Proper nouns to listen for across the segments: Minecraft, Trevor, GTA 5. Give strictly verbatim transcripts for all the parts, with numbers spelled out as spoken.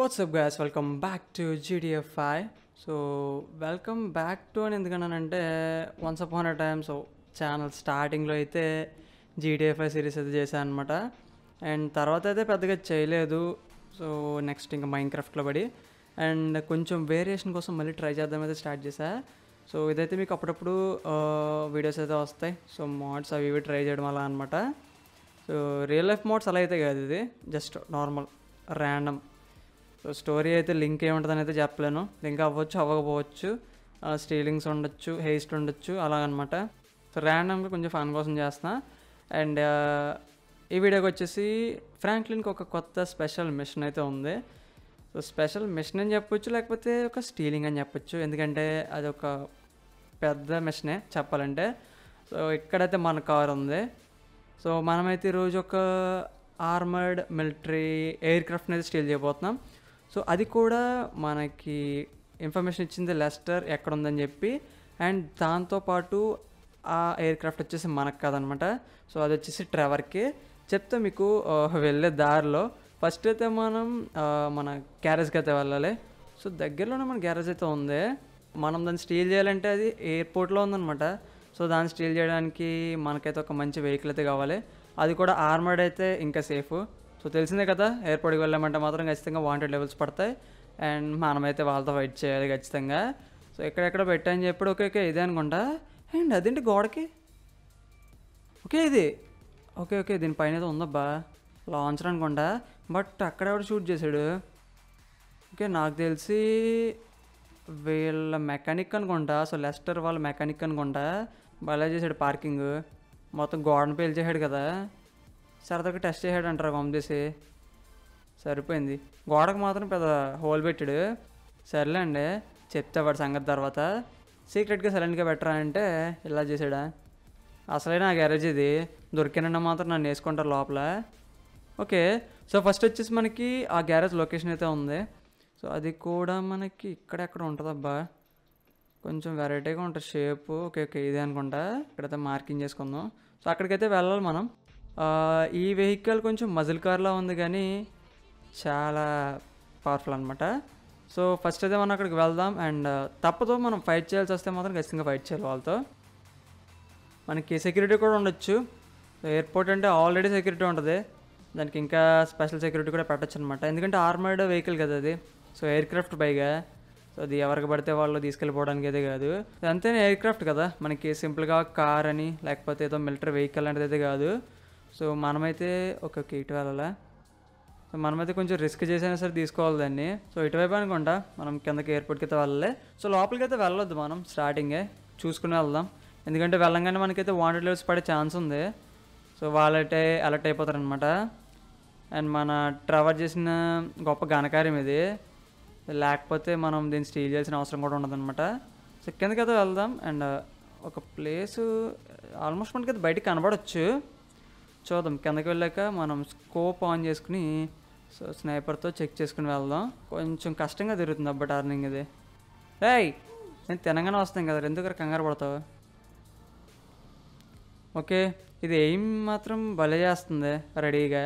What's up guys, welcome back to G T A five. So welcome back to an once upon a time so channel starting lo aithe G T A five series aithe chesanu anamata and tarvata aithe peddaga cheyaledu. So next inga Minecraft lo padi and koncham variation kosam malli try cheddam aithe start chesa. So idaithe meeku appadappudu videos aithe vastayi. So mods avi ivi try cheyadam ala anamata. So real life mods ala aithe kaadu, idi just normal random. So story అయితే link ఏముంటుందని అయితే చెప్పలేను, link అవ్వచ్చు అవ్వకపోవచ్చు, స్టీలింగ్స్ ఉండొచ్చు, Heist ఉండొచ్చు అలాగనమాట. So ర్యాండమ్గా కొంచెం ఫన్ కోసం చేస్తున్నా. అండ్ ఈ వీడియోకి వచ్చేసి ఫ్రాంక్లిన్కి ఒక కొత్త స్పెషల్ మిషన్ అయితే ఉంది. సో స్పెషల్ మిషన్ అని చెప్పొచ్చు, లేకపోతే ఒక స్టీలింగ్ అని చెప్పొచ్చు, ఎందుకంటే అది ఒక పెద్ద మిషనే చెప్పాలంటే. సో ఇక్కడైతే మన కార్ ఉంది. సో మనమైతే ఈరోజు ఒక ఆర్మర్డ్ మిలిటరీ ఎయిర్ క్రాఫ్ట్ని అయితే స్టీల్ చేయబోతున్నాం. సో అది కూడా మనకి ఇన్ఫర్మేషన్ ఇచ్చింది లెస్టర్ ఎక్కడ ఉందని చెప్పి, అండ్ దాంతోపాటు ఆ ఎయిర్ క్రాఫ్ట్ వచ్చేసి మనకు కాదనమాట. సో అది వచ్చేసి ట్రెవర్కి. చెప్తే మీకు వెళ్ళే దారిలో ఫస్ట్ అయితే మనం మన గ్యారేజ్కి అయితే వెళ్ళాలి. సో దగ్గరలోనే మన గ్యారేజ్ అయితే ఉంది. మనం దాన్ని స్టీల్ చేయాలంటే అది ఎయిర్పోర్ట్లో ఉందన్నమాట. సో దాన్ని స్టీల్ చేయడానికి మనకైతే ఒక మంచి వెహికల్ అయితే కావాలి, అది కూడా ఆర్మర్డ్ అయితే ఇంకా సేఫ్. సో తెలిసిందే కదా, ఎయిర్పోర్ట్కి వెళ్ళామంటే మాత్రం ఖచ్చితంగా వాంటెడ్ లెవెల్స్ పడతాయి, అండ్ మనమైతే వాళ్ళతో ఫైట్ చేయాలి ఖచ్చితంగా. సో ఎక్కడెక్కడ పెట్టాయని చెప్పాడు. ఓకే ఓకే ఇదే అనుకుంటా. అండ్ అదేంటి గోడకి? ఓకే ఇది ఓకే ఓకే దీనిపైన ఏదో ఉందబ్బా, లాంచర్ అనుకుంటా. బట్ అక్కడ ఎవరు షూట్ చేశాడు? ఓకే నాకు తెలిసి వీళ్ళ మెకానిక్ అనుకుంటా. సో లెస్టర్ వాళ్ళ మెకానిక్ అనుకుంటా. భలే చేశాడు పార్కింగ్, మొత్తం గోడను పేల్ చేశాడు కదా. సరదాగా టెస్ట్ చేశాడు అంటారు గమ్ చేసి, సరిపోయింది. గోడకు మాత్రం పెద్ద హోల్ పెట్టాడు. సర్లే అండి చెప్తా వాడి సంగతి తర్వాత. సీక్రెట్గా సైలెంట్గా పెట్టరా అంటే ఇలా చేశాడా. అసలే నా గ్యారేజ్ ఇది, దొరికినా మాత్రం నన్ను వేసుకుంటారు లోపల. ఓకే సో ఫస్ట్ వచ్చేసి మనకి ఆ గ్యారేజ్ లొకేషన్ అయితే ఉంది. సో అది కూడా మనకి ఇక్కడెక్కడ ఉంటుంది అబ్బా, కొంచెం వెరైటీగా ఉంటుంది షేపు. ఓకే ఓకే ఇదే అనుకుంటా. ఇక్కడైతే మార్కింగ్ చేసుకుందాం. సో అక్కడికైతే వెళ్ళాలి మనం. ఈ వెహికల్ కొంచెం మజిల్ కార్లా ఉంది కానీ చాలా పవర్ఫుల్ అనమాట. సో ఫస్ట్ అయితే మనం అక్కడికి వెళ్దాం, అండ్ తప్పతో మనం ఫైట్ చేయాల్సి వస్తే మాత్రం ఖచ్చితంగా ఫైట్ చేయాలి వాళ్ళతో. మనకి సెక్యూరిటీ కూడా ఉండొచ్చు, ఎయిర్పోర్ట్ అంటే ఆల్రెడీ సెక్యూరిటీ ఉంటుంది, దానికి ఇంకా స్పెషల్ సెక్యూరిటీ కూడా పెట్టచ్చు అనమాట. ఎందుకంటే ఆర్మర్డ్ వెహికల్ కదా అది, సో ఎయిర్ క్రాఫ్ట్ పైగా. సో అది ఎవరికి పడితే వాళ్ళు తీసుకెళ్ళిపోవడానికి అయితే కాదు, అంతేనే ఎయిర్ క్రాఫ్ట్ కదా. మనకి సింపుల్గా కార్ అని లేకపోతే ఏదో మిలిటరీ వెహికల్ అనేది అయితే కాదు. సో మనమైతే ఒక ఇటు వెళ్ళాలా, సో మనమైతే కొంచెం రిస్క్ చేసైనా సరే తీసుకోవాలి దాన్ని. సో ఇటువైపు అనుకుంటా మనం కిందకి ఎయిర్పోర్ట్కి అయితే వెళ్ళాలి. సో లోపలికి అయితే వెళ్ళొద్దు, మనం స్టార్టింగే చూసుకుని వెళ్దాం, ఎందుకంటే వెళ్ళంగానే మనకైతే వాంటెడ్ లెవెల్స్ పడే ఛాన్స్ ఉంది. సో వాళ్ళైతే అలర్ట్ అయిపోతారనమాట. అండ్ మన ట్రావెల్ చేసిన గొప్ప ఘనకార్యం ఇది, లేకపోతే మనం దీన్ని స్టీల్ చేయాల్సిన అవసరం కూడా ఉండదన్నమాట. సో కిందకైతే వెళ్దాం. అండ్ ఒక ప్లేసు ఆల్మోస్ట్ మనకైతే బయటకు కనబడవచ్చు, చూద్దాం. కిందకి వెళ్ళాక మనం స్కోప్ ఆన్ చేసుకుని సో స్నైపర్తో చెక్ చేసుకుని వెళ్దాం. కొంచెం కష్టంగా తిరుగుతుంది అబ్బా టర్నింగ్ ఇది. రేయ్ నేను తెలంగాణ వస్తాను కదా, ఎందుకు కంగారు పడతావు? ఓకే ఇది ఏం మాత్రం భలే చేస్తుంది రెడీగా.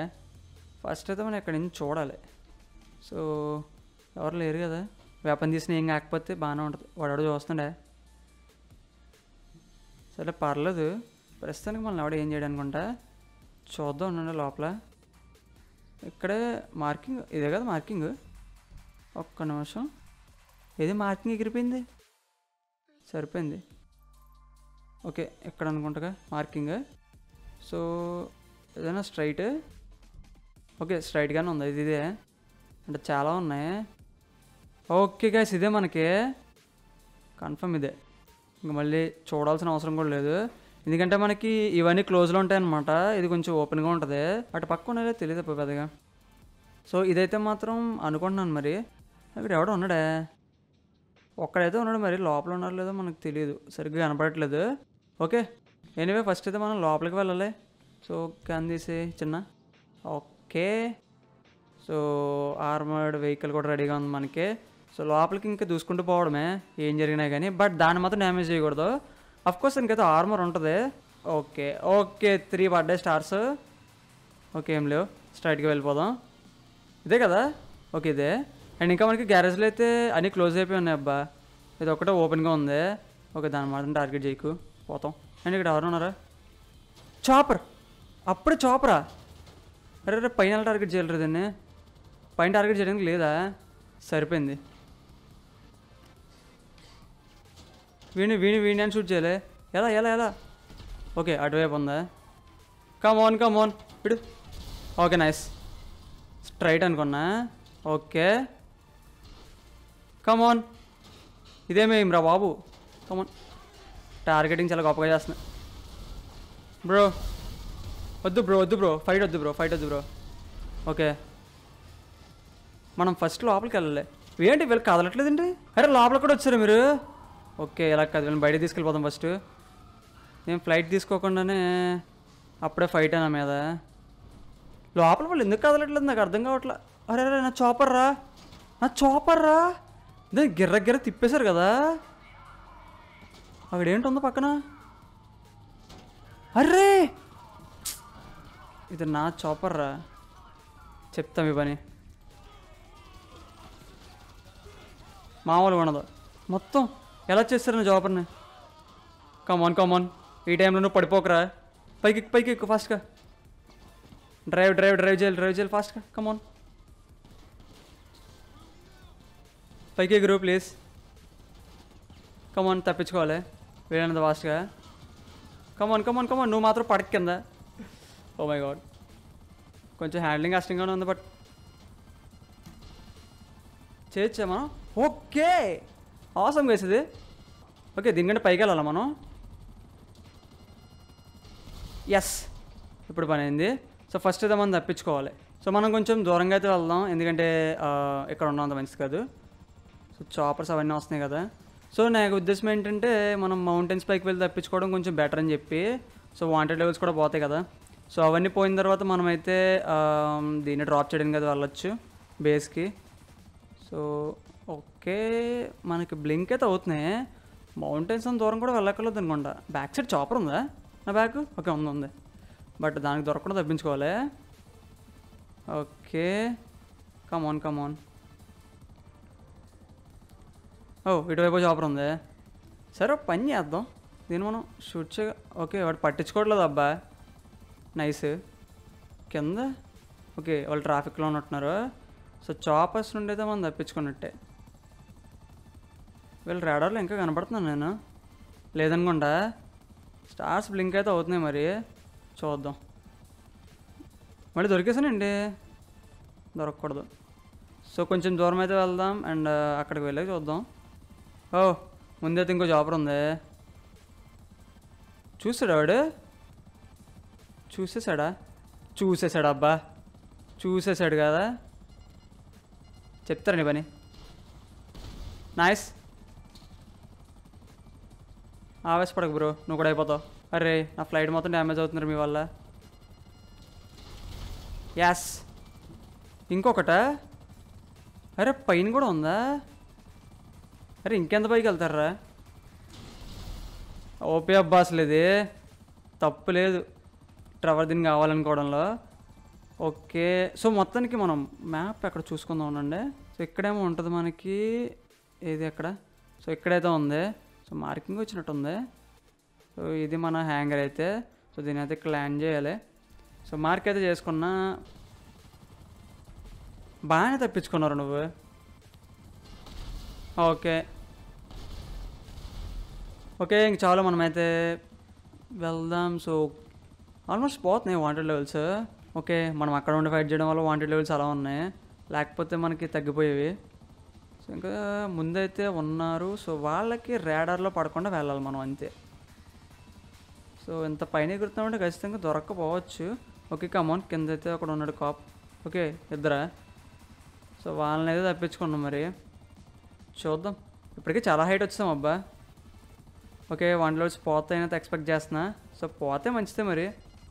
ఫస్ట్ అయితే మనం ఇక్కడ నుంచి చూడాలి. సో ఎవరు లేరు కదా, వెపన్ తీసిన ఏం కాకపోతే బాగానే ఉంటుంది. వాడు చూస్తుండే సరే పర్లేదు, ప్రస్తుతానికి మనం ఎవడ ఏం చేయడానుకుంటా చూద్దాం ఉండండి. లోపల ఇక్కడే మార్కింగ్ ఇదే కదా మార్కింగ్. ఒక్క నిమిషం, ఇది మార్కింగ్ ఎగిరిపోయింది, సరిపోయింది. ఓకే ఎక్కడ అనుకుంటా మార్కింగ్. సో ఏదైనా స్ట్రైట్, ఓకే స్ట్రైట్గానే ఉంది ఇది. ఇదే అంటే చాలా ఉన్నాయి. ఓకే గైస్ ఇదే మనకి కన్ఫర్మ్, ఇదే. ఇంక మళ్ళీ చూడాల్సిన అవసరం కూడా లేదు, ఎందుకంటే మనకి ఇవన్నీ క్లోజ్లో ఉంటాయన్నమాట. ఇది కొంచెం ఓపెన్గా ఉంటుంది, అటు పక్క ఉన్నాయో తెలియదు పెద్దగా. సో ఇదైతే మాత్రం అనుకుంటున్నాను. మరి ఇక్కడ ఎవడో ఉన్నాడే, ఒక్కడైతే ఉన్నాడు, మరి లోపల ఉన్నారో లేదో మనకు తెలియదు, సరిగ్గా కనపడట్లేదు. ఓకే ఎనీవే ఫస్ట్ అయితే మనం లోపలికి వెళ్ళాలి. సో క్యాన్ తీసే చిన్న. ఓకే సో ఆర్మర్డ్ వెహికల్ కూడా రెడీగా ఉంది మనకి. సో లోపలికి ఇంకా చూసుకుంటూ పోవడమే ఏం జరిగినా కానీ, బట్ దాన్ని మాత్రం డ్యామేజ్ చేయకూడదు. అఫ్కోర్స్ ఇంకైతే ఆర్మర్ ఉంటుంది. Okay okay three birthday stars. Okay ఏం లేవు, స్ట్రైట్గా వెళ్ళిపోదాం. ఇదే కదా, ఓకే ఇదే. And inka manaki garage lo aithe ani close ayipoyi unnai abba. Idi okkate open ga undi. Okay, dani maatrame target cheyaku. Potham. And ikkada evaru unnara? Chopper. Appudu chopper ah. Arre arre paina target cheyalra danni. Paina target cheyadaniki leda. Saripindi. Veenu veenu veenu ani shoot cheyale. Ela ela ela. Okay, అటువైపు ఉందా? Come on come on ఇడు. Okay nice. Straight అనుకున్నా. Okay come on. ఇదేమేం రా బాబు. Come on. Targeting చాలా గొప్పగా చేస్తున్నా బ్రో. వద్దు బ్రో వద్దు బ్రో ఫైట్ వద్దు బ్రో ఫైట్ వద్దు బ్రో. ఓకే మనం ఫస్ట్ లోపలికి వెళ్ళలే. ఏంటి వీళ్ళు కదలట్లేదండి? అరే లోపల కూడా వచ్చారు మీరు. ఓకే ఇలా కదల వీళ్ళని బయట తీసుకెళ్ళిపోతాం ఫస్ట్. నేను ఫ్లైట్ తీసుకోకుండానే అప్పుడే ఫైట్ అయినా మీద. లోపల వాళ్ళు ఎందుకు కదలట్లేదు నాకు అర్థం కావట్లే. అరే అరే నా చాపర్ రా నా చాపర్ రా. దాన్ని గిర్ర గిర్ర తిప్పేశారు కదా. అక్కడేంటి ఉందో పక్కన? అర్రే ఇది నా చాపర్ రా. చెప్తాం ఈ పని మామూలు ఉండదు. మొత్తం ఎలా చేస్తారు నా చాపర్ని. కమాన్ కమాన్ ఈ టైంలో నువ్వు పడిపోకరా. పైకి పైకి ఎక్కువ ఫాస్ట్గా. డ్రైవ్ డ్రైవ్ డ్రైవ్ చేయాలి డ్రైవ్ చేయాలి ఫాస్ట్గా. కమాన్ పైకి ఎగురు ప్లీజ్. కమాన్ తప్పించుకోవాలి వీళ్ళంత ఫాస్ట్గా. కమాన్ కమాన్ కమాన్ నువ్వు మాత్రం పడక కింద. ఓ మై గాడ్ కొంచెం హ్యాండ్లింగ్ కష్టంగానే ఉంది బట్ చేయొచ్చా మనం. ఓకే అవసరం వేసేది. ఓకే దీనికంటే పైకి వెళ్ళాలా మనం? ఎస్ ఇప్పుడు పని అయింది. సో ఫస్ట్ అయితే మనం తప్పించుకోవాలి. సో మనం కొంచెం దూరంగా అయితే వెళ్దాం ఎందుకంటే ఇక్కడ ఉండడం అంత మంచిది కాదు. సో చాపర్స్ అవన్నీ వస్తున్నాయి కదా. సో నా ఉద్దేశం ఏంటంటే మనం మౌంటైన్స్ పైకి వెళ్ళి తప్పించుకోవడం కొంచెం బెటర్ అని చెప్పి. సో వాంటెడ్ లెవెల్స్ కూడా పోతాయి కదా. సో అవన్నీ పోయిన తర్వాత మనమైతే దీన్ని డ్రాప్ చేయడానికి అయితే వెళ్ళొచ్చు బేస్కి. సో ఓకే మనకి బ్లింక్ అయితే అవుతున్నాయి. మౌంటైన్స్ అంత దూరం కూడా వెళ్ళక్కర్లేదు అనుకుంటా. బ్యాక్ సైడ్ చాపర్ ఉందా నా బ్యాక్? ఓకే ఉంది ఉంది బట్ దానికి దొరకకుండా తప్పించుకోవాలి. ఓకే కమాన్ కమాన్. ఓ ఇటువైపు చాపర్ ఉంది. సరే పని చేద్దాం దీన్ని మనం షూట్ చే. ఓకే వాడు పట్టించుకోవట్లేదు అబ్బా. నైస్ కింద. ఓకే వాళ్ళు ట్రాఫిక్లో ఉన్నట్టున్నారు. సో చాపర్స్ నుండి అయితే మనం తప్పించుకున్నట్టే. వీళ్ళు రాడార్లో ఇంకా కనపడుతున్నాను నేను లేదనుకుంటా. స్టార్స్ బ్లింక్ అయితే అవుతున్నాయి మరి చూద్దాం. మళ్ళీ దొరికేసానండి. దొరకకూడదు. సో కొంచెం దూరం అయితే వెళ్దాం అండ్ అక్కడికి వెళ్ళి చూద్దాం. ఓ ముందైతే ఇంకో జాబర్ ఉంది. చూసాడు ఆవిడ చూసేసాడా చూసేసాడు అబ్బా చూసేసాడు కదా. చెప్తారండి పని. నైస్ ఆవేశపడకు బ్రో నువ్వు కూడా అయిపోతావు. అరే నా ఫ్లైట్ మొత్తం డ్యామేజ్ అవుతున్నారు మీ వల్ల. యాస్ ఇంకొకట. అరే పైన కూడా ఉందా? అరే ఇంకెంత పైకి వెళ్తారా? ఓపే అబ్బా అసలు ఇది తప్పు లేదు ట్రెవర్ దీన్ని కావాలనుకోవడంలో. ఓకే సో మొత్తానికి మనం మ్యాప్ ఎక్కడ చూసుకుందాం ఉండండి. సో ఇక్కడేమో ఉంటుంది మనకి ఏది ఎక్కడ. సో ఇక్కడైతే ఉంది. సో మార్కింగ్ వచ్చినట్టుంది. సో ఇది మన హ్యాంగర్ అయితే. సో దీని అయితే క్లాన్ చేయాలి. సో మార్క్ అయితే చేసుకున్నా. బాగానే తప్పించుకున్నారు నువ్వు. ఓకే ఓకే ఇంక చాలా మనమైతే వెళ్దాం. సో ఆల్మోస్ట్ పోతున్నాయి వాంటెడ్ లెవెల్స్. ఓకే మనం అక్కడ ఉండి ఫైట్ చేయడం వల్ల వాంటెడ్ లెవెల్స్ అలా ఉన్నాయి లేకపోతే మనకి తగ్గిపోయేవి. సో ఇంకా ముందైతే ఉన్నారు. సో వాళ్ళకి రాడార్లో పడకుండా వెళ్ళాలి మనం అంతే. సో ఇంత పైన ఎగురుతున్నామంటే ఖచ్చితంగా దొరక్కపోవచ్చు. ఓకే కమాన్ కింద అయితే అక్కడ ఉన్నాడు కాప్. ఓకే ఇద్దరా. సో వాళ్ళని అయితే తప్పించుకున్నాం మరి చూద్దాం. ఇప్పటికే చాలా హైట్ వచ్చాం అబ్బా. ఓకే వన్ లోడ్స్ పోతాయనైతే ఎక్స్పెక్ట్ చేస్తున్నా. సో పోతే మంచిదే మరి.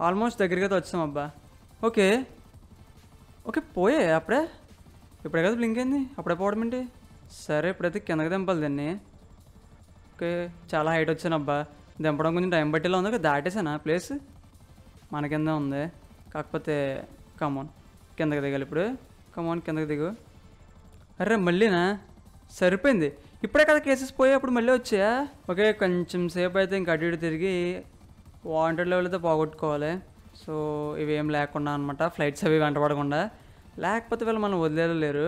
ఆల్మోస్ట్ దగ్గరికి అయితే వచ్చాం అబ్బా. ఓకే ఓకే పోయే అప్పుడే ఇప్పుడే కదా బ్లింక్ అయింది అప్పుడే పోవడం ఏంటి. సరే ఇప్పుడైతే కిందకి దింపాలి దాన్ని. ఓకే చాలా హైట్ వచ్చాను అబ్బా. దింపడం కొంచెం టైం బట్టేలా ఉంది. దాటేసానా ప్లేస్ మన కింద ఉంది కాకపోతే. కమాన్ కిందకి దిగాలి ఇప్పుడు. కమాన్ కిందకి దిగు. అరే మళ్ళీనా సరిపోయింది ఇప్పుడే కదా కేసెస్ పోయి అప్పుడు మళ్ళీ వచ్చాయా ఓకే కొంచెం సేపు అయితే ఇంకా అటు ఇటు తిరిగి వాంటెడ్ లెవెల్ అయితే పోగొట్టుకోవాలి సో ఇవేం లేకుండా అనమాట ఫ్లైట్స్ అవి వెంటబడకుండా లేకపోతే వీళ్ళు మనం వదిలేయలేరు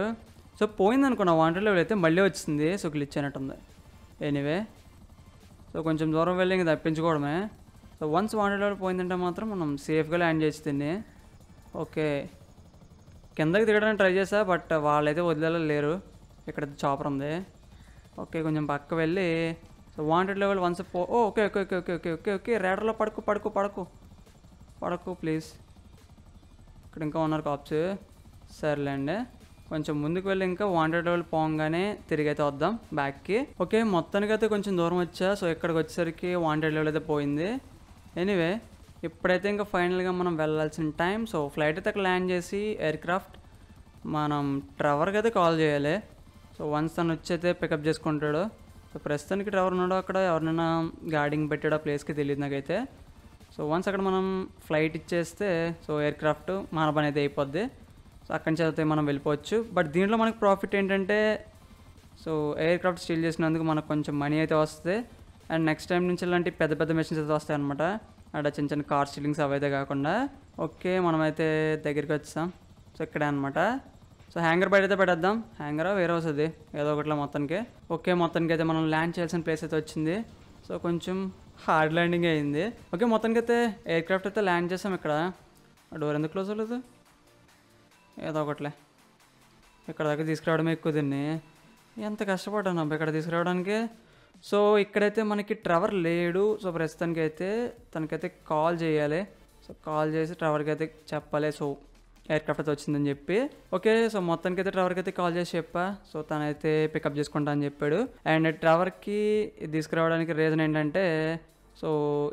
సో పోయింది అనుకున్న వాంటెడ్ లెవెల్ అయితే మళ్ళీ వచ్చింది సో గ్లిచ్ అయినట్టుంది ఎనీవే సో కొంచెం దూరం వెళ్ళి ఇంకా తప్పించుకోవడమే సో వన్స్ వాంటెడ్ లెవెల్ పోయిందంటే మాత్రం మనం సేఫ్గా ల్యాండ్ చేసి తిని ఓకే కిందకి దిగడానికి ట్రై చేశా బట్ వాళ్ళైతే వదిలేయలేరు ఇక్కడైతే చాపర్ ఉంది ఓకే కొంచెం పక్క వెళ్ళి సో వాంటెడ్ లెవెల్ వన్స్ పో okay okay okay okay okay okay okay రేడర్లో పడుకో పడుకో పడుకో పడుకో ప్లీజ్ ఇక్కడ ఇంకా ఉన్నారు కాప్స్ సర్లేండి కొంచెం ముందుకు వెళ్ళి ఇంకా వాంటెడ్ లెవెల్ పోగానే తిరిగి అయితే వద్దాం బ్యాక్కి ఓకే మొత్తానికైతే కొంచెం దూరం వచ్చా సో ఇక్కడికి వచ్చేసరికి వాంటెడ్ లెవెల్ అయితే పోయింది ఎనీవే ఇప్పుడైతే ఇంకా ఫైనల్గా మనం వెళ్ళాల్సిన టైం సో ఫ్లైట్ అయితే ల్యాండ్ చేసి ఎయిర్ క్రాఫ్ట్ మనం ట్రెవర్కి అయితే కాల్ చేయాలి సో వన్స్ తను వచ్చైతే పికప్ చేసుకుంటాడు సో ప్రస్తుతానికి ట్రెవర్ ఉన్నాడో అక్కడ ఎవరినైనా గార్డింగ్ పెట్టాడో ప్లేస్కి తెలియదు నాకైతే సో వన్స్ అక్కడ మనం ఫ్లైట్ ఇచ్చేస్తే సో ఎయిర్ క్రాఫ్ట్ మన పని అయితే అయిపోద్ది సో అక్కడి నుంచి అయితే మనం వెళ్ళిపోవచ్చు బట్ దీంట్లో మనకు ప్రాఫిట్ ఏంటంటే సో ఎయిర్ క్రాఫ్ట్ స్టీల్ చేసినందుకు మనకు కొంచెం మనీ అయితే వస్తుంది అండ్ నెక్స్ట్ టైం నుంచి ఇలాంటి పెద్ద పెద్ద మెషిన్స్ అయితే వస్తాయి అనమాట అక్కడ చిన్న చిన్న కార్ స్టీలింగ్స్ అవైతే కాకుండా ఓకే మనమైతే దగ్గరికి వచ్చాం సో ఇక్కడే అనమాట సో హ్యాంగర్ బయట అయితే పెట్టేద్దాం హ్యాంగర్ వేరే వస్తుంది ఏదో ఒకటిలో మొత్తానికి ఓకే మొత్తానికి అయితే మనం ల్యాండ్ చేయాల్సిన ప్లేస్ అయితే వచ్చింది సో కొంచెం హార్డ్ ల్యాండింగ్ అయింది ఓకే మొత్తానికి అయితే ఎయిర్ క్రాఫ్ట్ అయితే ల్యాండ్ చేసాం ఇక్కడ డోర్ ఎందుకు క్లోజ్ అవ్వలేదు ఏదో ఒకట్లే ఇక్కడ దగ్గర తీసుకురావడమే ఎక్కువ దీన్ని ఎంత కష్టపడ్డాను అబ్బా ఇక్కడ తీసుకురావడానికి సో ఇక్కడైతే మనకి ట్రెవర్ లేడు సో ప్రస్తుతానికి అయితే తనకైతే కాల్ చేయాలి సో కాల్ చేసి ట్రెవర్కి అయితే చెప్పాలి సో ఎయిర్ క్రాఫ్ట్ అయితే వచ్చిందని చెప్పి ఓకే సో మొత్తానికి అయితే ట్రెవర్కి అయితే కాల్ చేసి చెప్పా సో తనైతే పికప్ చేసుకుంటా అని చెప్పాడు అండ్ ట్రెవర్కి తీసుకురావడానికి రీజన్ ఏంటంటే సో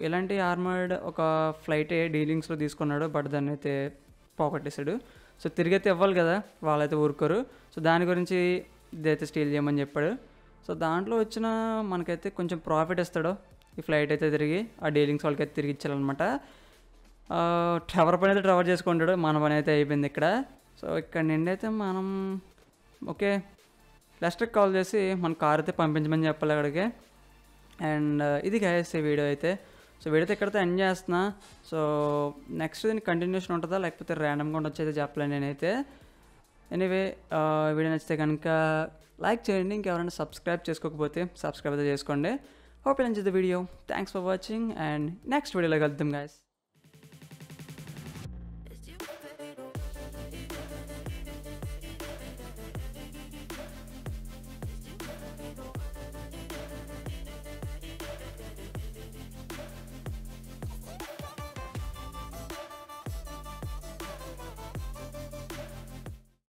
ఇలాంటి ఆర్మర్డ్ ఒక ఫ్లైట్ డీలింగ్స్లో తీసుకున్నాడు బట్ దాన్ని అయితే పోగొట్టేశాడు సో తిరిగి అయితే ఇవ్వాలి కదా వాళ్ళైతే ఊరుకోరు సో దాని గురించి ఇదైతే స్టీల్ చేయమని చెప్పాడు సో దాంట్లో వచ్చిన మనకైతే కొంచెం ప్రాఫిట్ ఇస్తాడు ఈ ఫ్లైట్ అయితే తిరిగి ఆ డీలింగ్స్ వాళ్ళకైతే తిరిగి ఇచ్చారనమాట ట్రెవర్ పని అయితే ట్రెవర్ చేసుకుంటాడు మన పని అయితే అయిపోయింది ఇక్కడ సో ఇక్కడ నుండి అయితే మనం ఓకే లెస్టర్కి కాల్ చేసి మన కార్ అయితే పంపించమని చెప్పాలి అక్కడికి అండ్ ఇది గైస్ వీడియో అయితే సో వీడితే ఇక్కడైతే ఎండ్ చేస్తున్నా సో నెక్స్ట్ దీనికి కంటిన్యూషన్ ఉంటుందా లేకపోతే ర్యాండమ్గా ఉండొచ్చు అయితే చెప్పలేను నేనైతే ఎనీవే వీడియో నచ్చితే కనుక లైక్ చేయండి ఇంకెవరైనా సబ్స్క్రైబ్ చేసుకోకపోతే సబ్స్క్రైబ్ అయితే చేసుకోండి hope you enjoy the video thanks for watching and next వీడియోలో కలుద్దాం గాయస్.